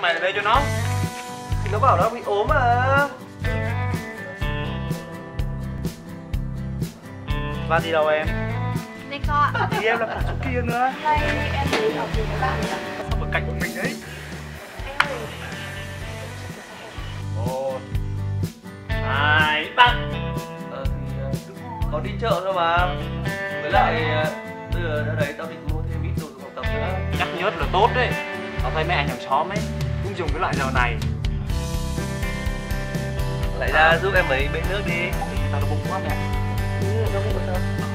mày ở đây cho nó. Thì nó bảo nó bị ốm mà. Bạn gì đâu em? Đây co ạ. Thì em là phụ giúp kia nữa. Đây em đi học cùng với bạn. Sao mà cạnh của mình đấy. Một, hai, ba. Có đi chợ thôi mà. Với lại bây giờ đã đấy tao định mua thêm ít đồ dùng học tập nữa. Nhắc nhớt là tốt đấy. Tao thấy mấy anh hàng xóm ấy cũng dùng cái loại dầu này. Lại ra giúp em ấy bê nước đi. Tao nó bụng quá mẹ. Nó bụng quá sao?